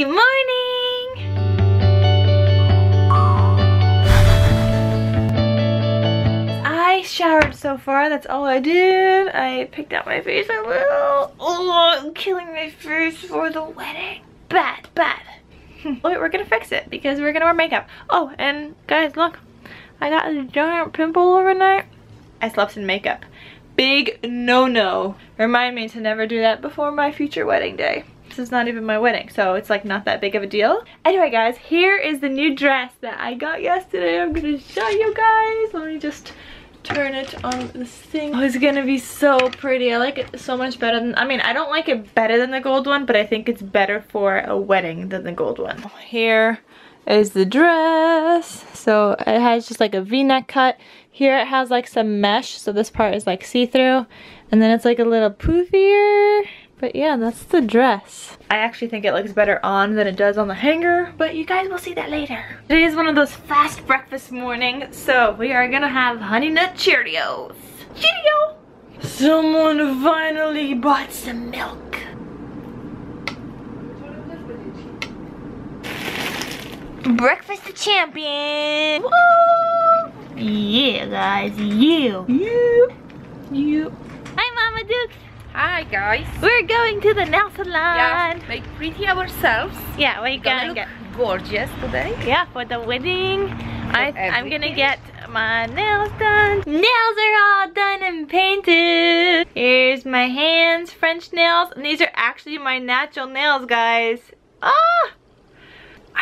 Good morning! I showered so far, that's all I did. I picked out my face a little. Oh, I'm killing my face for the wedding. Bad, bad. Wait, we're gonna fix it because we're gonna wear makeup. Oh, and guys, look. I got a giant pimple overnight. I slept in makeup. Big no-no. Remind me to never do that before my future wedding day. This is not even my wedding, so it's like not that big of a deal. Anyway guys, here is the new dress that I got yesterday. I'm gonna show you guys. Let me just turn it on this thing. Oh, it's gonna be so pretty. I like it so much better than, I mean, I don't like it better than the gold one, but I think it's better for a wedding than the gold one. Here is the dress. So it has just like a v-neck cut. Here it has like some mesh, so this part is like see-through. And then it's like a little poofier. But yeah, that's the dress. I actually think it looks better on than it does on the hanger, but you guys will see that later. Today is one of those fast breakfast mornings, so we are gonna have Honey Nut Cheerios. Cheerio! Someone finally bought some milk. Breakfast the champion! Woo! Yeah, guys, you. You. Hi, Mama Dukes. Hi guys. We're going to the nail salon. Yeah, make pretty ourselves. Yeah, we're gonna look gorgeous today. Yeah, for the wedding. I'm gonna get my nails done. Nails are all done and painted. Here's my hands, French nails. And these are actually my natural nails, guys. Oh!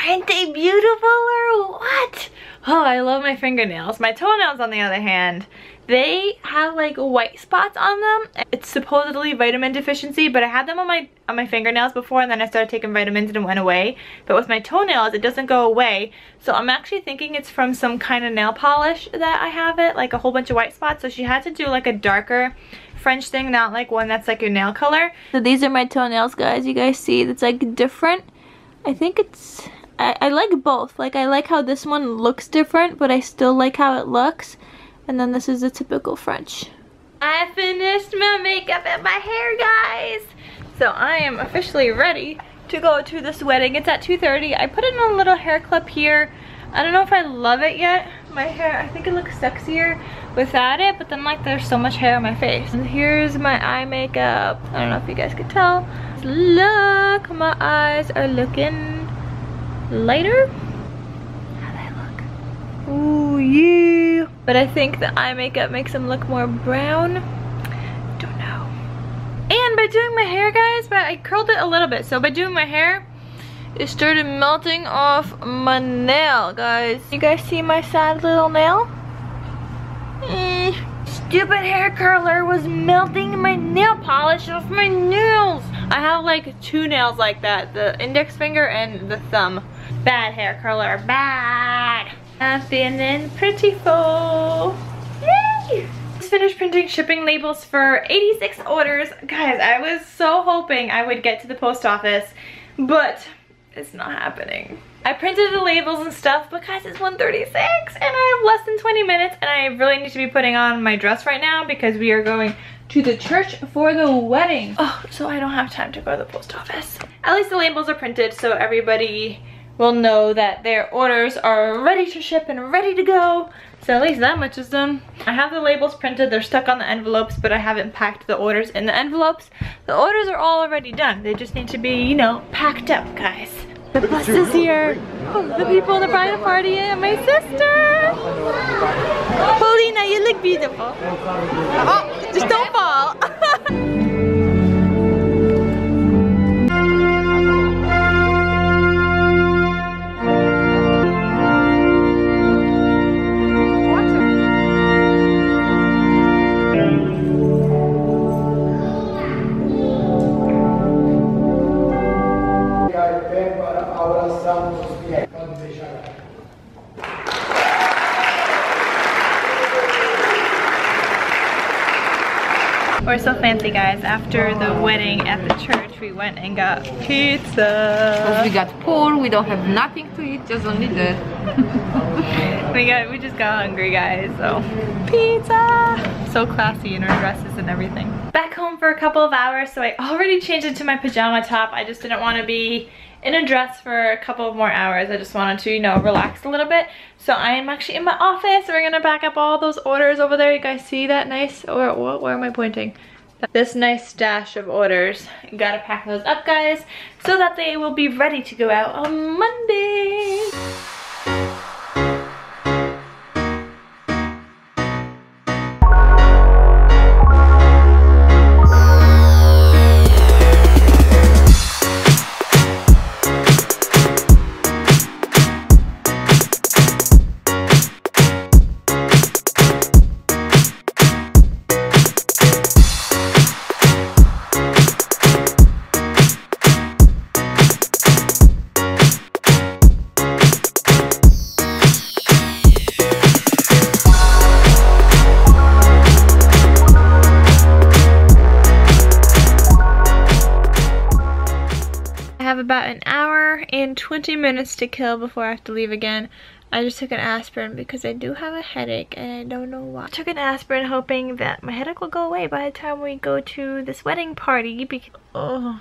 Aren't they beautiful or what? Oh, I love my fingernails. My toenails, on the other hand, they have like white spots on them. It's supposedly vitamin deficiency, but I had them on my fingernails before, and then I started taking vitamins and it went away. But with my toenails, it doesn't go away. So I'm actually thinking it's from some kind of nail polish that I have it, like a whole bunch of white spots. So she had to do like a darker French thing, not like one that's like your nail color. So these are my toenails, guys. You guys see that's like different. I think it's, I like both. Like I like how this one looks different, but I still like how it looks. And then this is the typical French. I finished my makeup and my hair, guys. So I am officially ready to go to this wedding. It's at 2:30. I put in a little hair clip here. I don't know if I love it yet. My hair, I think it looks sexier without it, but then like there's so much hair on my face. And here's my eye makeup. I don't know if you guys could tell. Look, my eyes are looking lighter. Ooh, yeah. But I think the eye makeup makes them look more brown. Don't know. And by doing my hair, guys, but I curled it a little bit. So by doing my hair, it started melting off my nail, guys. You guys see my sad little nail? Stupid hair curler was melting my nail polish off my nails. I have like two nails like that. The index finger and the thumb. Bad hair curler. Bad. I'm feeling pretty full. Yay! Just finished printing shipping labels for 86 orders. Guys, I was so hoping I would get to the post office, but it's not happening. I printed the labels and stuff because it's 1:36 and I have less than 20 minutes and I really need to be putting on my dress right now because we are going to the church for the wedding. Oh, so I don't have time to go to the post office. At least the labels are printed so everybody will know that their orders are ready to ship and ready to go. So at least that much is done. I have the labels printed. They're stuck on the envelopes, but I haven't packed the orders in the envelopes. The orders are all already done. They just need to be, you know, packed up, guys. The bus is here. Oh, the people in the bridal party and my sister. Paulina, you look beautiful. Oh, just don't fall. We're so fancy, guys. After the wedding at the church, we went and got pizza. Because we got poor, we don't have nothing to eat, just only this. we just got hungry, guys. So pizza. So classy in our dresses and everything. Back home for a couple of hours, so I already changed into my pajama top. I just didn't want to be in a dress for a couple more hours. I just wanted to, you know, relax a little bit. So I am actually in my office. We're gonna back up all those orders over there. You guys see that nice, or what, where am I pointing? This nice stash of orders. You gotta pack those up, guys, so that they will be ready to go out on Monday. About an hour and 20 minutes to kill before I have to leave again. I just took an aspirin because I do have a headache and I don't know why. I took an aspirin hoping that my headache will go away by the time we go to this wedding party because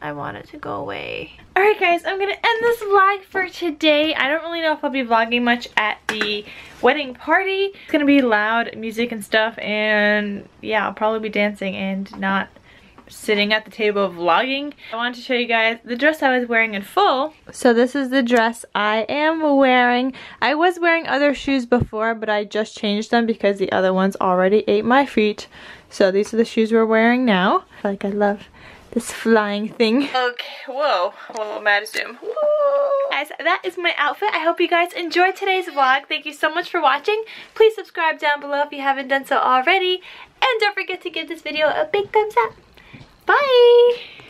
I want it to go away. Alright guys, I'm gonna end this vlog for today. I don't really know if I'll be vlogging much at the wedding party. It's gonna be loud music and stuff, and yeah, I'll probably be dancing and not sitting at the table vlogging. I wanted to show you guys the dress I was wearing in full. So this is the dress I am wearing. I was wearing other shoes before, but I just changed them because the other ones already ate my feet. So these are the shoes we're wearing now. Like, I love this flying thing. Okay, whoa, a little mad zoom. Whoa. Guys, that is my outfit. I hope you guys enjoyed today's vlog. Thank you so much for watching. Please subscribe down below if you haven't done so already. And don't forget to give this video a big thumbs up. Bye!